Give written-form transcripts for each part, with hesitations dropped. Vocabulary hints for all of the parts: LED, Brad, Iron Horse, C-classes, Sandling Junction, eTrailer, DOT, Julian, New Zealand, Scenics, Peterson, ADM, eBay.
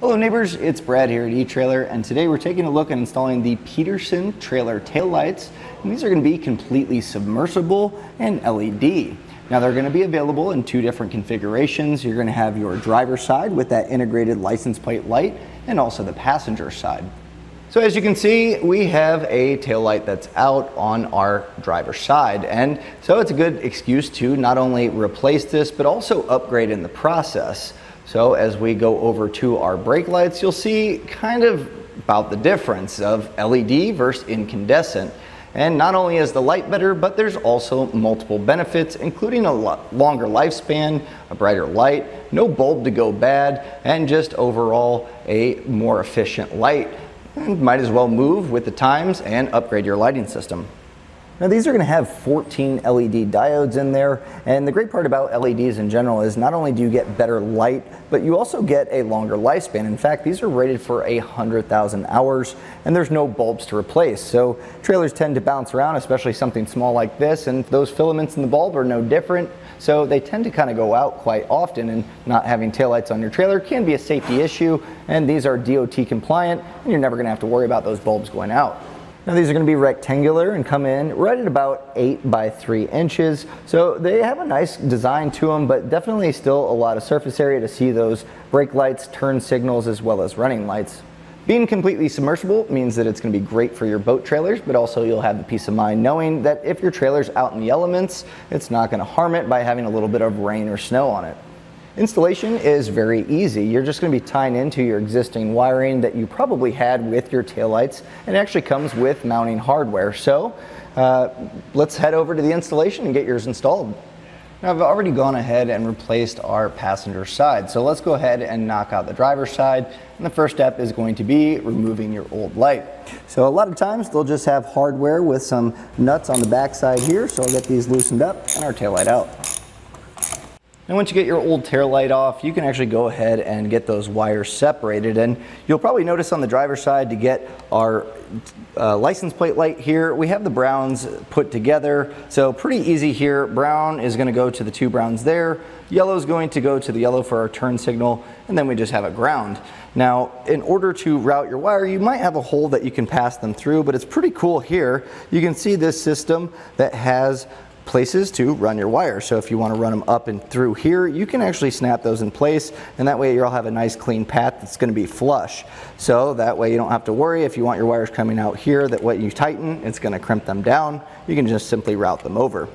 Hello neighbors, it's Brad here at eTrailer, and today we're taking a look at installing the Peterson trailer taillights. And these are going to be completely submersible and LED. Now they're going to be available in two different configurations. You're going to have your driver's side with that integrated license plate light and also the passenger side. So as you can see, we have a taillight that's out on our driver's side, and so it's a good excuse to not only replace this but also upgrade in the process. So as we go over to our brake lights, you'll see kind of about the difference of LED versus incandescent. And not only is the light better, but there's also multiple benefits, including a longer lifespan, a brighter light, no bulb to go bad, and just overall a more efficient light. And might as well move with the times and upgrade your lighting system. Now these are going to have 14 LED diodes in there, and the great part about LEDs in general is not only do you get better light, but you also get a longer lifespan. In fact, these are rated for 100,000 hours, and there's no bulbs to replace. So trailers tend to bounce around, especially something small like this, and those filaments in the bulb are no different. So they tend to kind of go out quite often, and not having taillights on your trailer can be a safety issue, and these are DOT compliant, and you're never going to have to worry about those bulbs going out. Now these are going to be rectangular and come in right at about 8 by 3 inches. So they have a nice design to them, but definitely still a lot of surface area to see those brake lights, turn signals, as well as running lights. Being completely submersible means that it's going to be great for your boat trailers, but also you'll have the peace of mind knowing that if your trailer's out in the elements, it's not going to harm it by having a little bit of rain or snow on it. Installation is very easy. You're just going to be tying into your existing wiring that you probably had with your taillights, and it actually comes with mounting hardware. So let's head over to the installation and get yours installed. Now I've already gone ahead and replaced our passenger side. So let's go ahead and knock out the driver's side. And the first step is going to be removing your old light. So a lot of times they'll just have hardware with some nuts on the backside here. So I'll get these loosened up and our taillight out. And once you get your old taillight off, you can actually go ahead and get those wires separated. And you'll probably notice on the driver's side, to get our license plate light here, we have the browns put together. So pretty easy here. Brown is going to go to the two browns there. Yellow is going to go to the yellow for our turn signal. And then we just have a ground. Now, in order to route your wire, you might have a hole that you can pass them through, but it's pretty cool here. You can see this system that has places to run your wire. So if you want to run them up and through here, you can actually snap those in place, and that way you'll have a nice clean path that's going to be flush. So that way you don't have to worry if you want your wires coming out here that when you tighten, it's going to crimp them down. You can just simply route them over.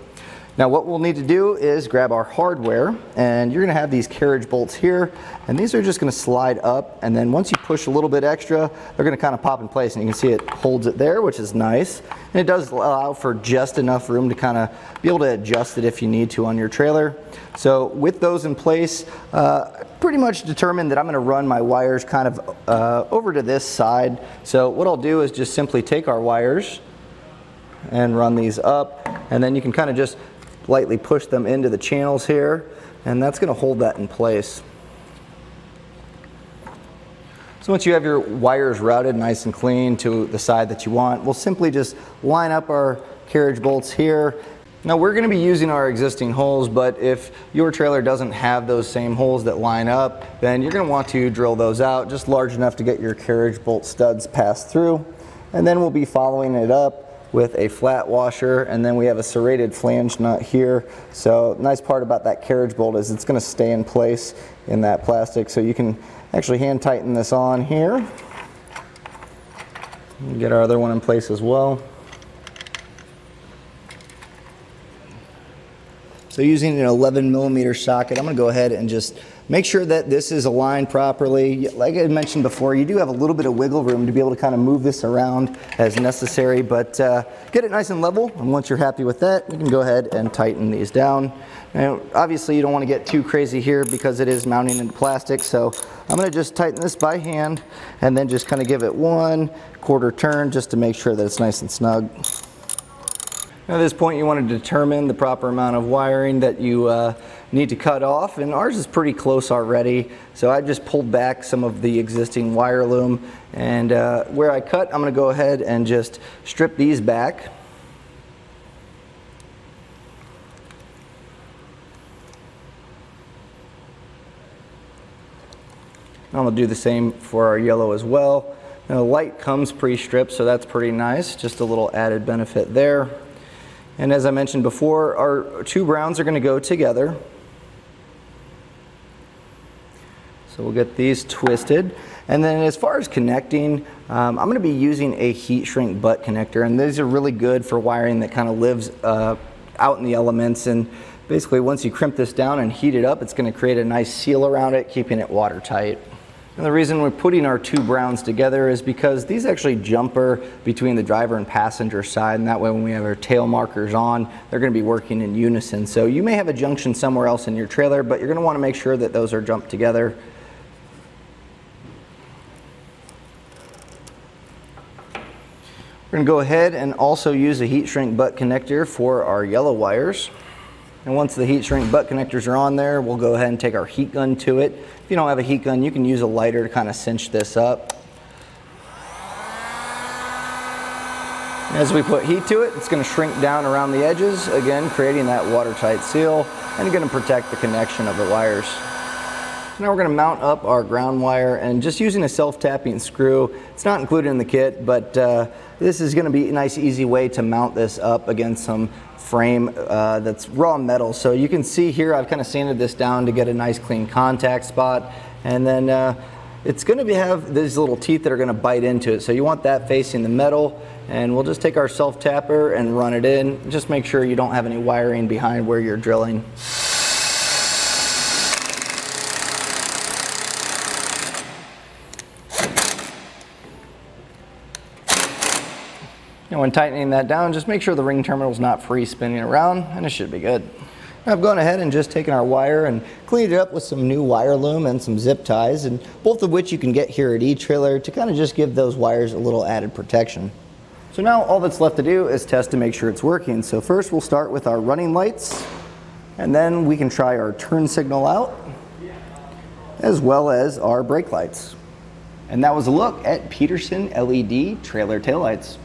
Now what we'll need to do is grab our hardware, and you're going to have these carriage bolts here, and these are just going to slide up, and then once you push a little bit extra, they're going to kind of pop in place, and you can see it holds it there, which is nice. And it does allow for just enough room to kind of be able to adjust it if you need to on your trailer. So with those in place, pretty much determined that I'm going to run my wires kind of over to this side. So what I'll do is just simply take our wires and run these up, and then you can kind of just lightly push them into the channels here, and that's going to hold that in place. So once you have your wires routed nice and clean to the side that you want, we'll simply just line up our carriage bolts here. Now we're going to be using our existing holes, but if your trailer doesn't have those same holes that line up, then you're going to want to drill those out just large enough to get your carriage bolt studs passed through, and then we'll be following it up with a flat washer, and then we have a serrated flange nut here. So nice part about that carriage bolt is it's going to stay in place in that plastic, so you can actually hand tighten this on here. Get our other one in place as well. So using an 11mm socket, I'm going to go ahead and just make sure that this is aligned properly. Like I mentioned before, you do have a little bit of wiggle room to be able to kind of move this around as necessary, but get it nice and level. And once you're happy with that, you can go ahead and tighten these down. Now, obviously you don't want to get too crazy here because it is mounting into plastic. So I'm going to just tighten this by hand and then just kind of give it 1/4 turn just to make sure that it's nice and snug. At this point you want to determine the proper amount of wiring that you need to cut off, and ours is pretty close already, so I just pulled back some of the existing wire loom, and where I cut, I'm going to go ahead and just strip these back. And I'll do the same for our yellow as well. Now the light comes pre-stripped, so that's pretty nice. Just a little added benefit there. And as I mentioned before, our two browns are going to go together. So we'll get these twisted. And then as far as connecting, I'm going to be using a heat shrink butt connector. And these are really good for wiring that kind of lives out in the elements. And basically once you crimp this down and heat it up, it's going to create a nice seal around it, keeping it watertight. And the reason we're putting our two browns together is because these actually jumper between the driver and passenger side, and that way when we have our tail markers on, they're going to be working in unison. So you may have a junction somewhere else in your trailer, but you're going to want to make sure that those are jumped together. We're going to go ahead and also use a heat shrink butt connector for our yellow wires. And once the heat shrink butt connectors are on there, we'll go ahead and take our heat gun to it. If you don't have a heat gun, you can use a lighter to kind of cinch this up. As we put heat to it, it's going to shrink down around the edges, again creating that watertight seal and going to protect the connection of the wires. So now we're going to mount up our ground wire, and just using a self-tapping screw. It's not included in the kit, but this is going to be a nice easy way to mount this up against some frame that's raw metal. So you can see here I've kind of sanded this down to get a nice clean contact spot, and then it's going to have these little teeth that are going to bite into it. So you want that facing the metal, and we'll just take our self-tapper and run it in. Just make sure you don't have any wiring behind where you're drilling. And when tightening that down, just make sure the ring terminal is not free spinning around, and it should be good. I've gone ahead and just taken our wire and cleaned it up with some new wire loom and some zip ties, and both of which you can get here at eTrailer to kind of just give those wires a little added protection. So now all that's left to do is test to make sure it's working. So first we'll start with our running lights, and then we can try our turn signal out as well as our brake lights. And that was a look at Peterson LED trailer taillights.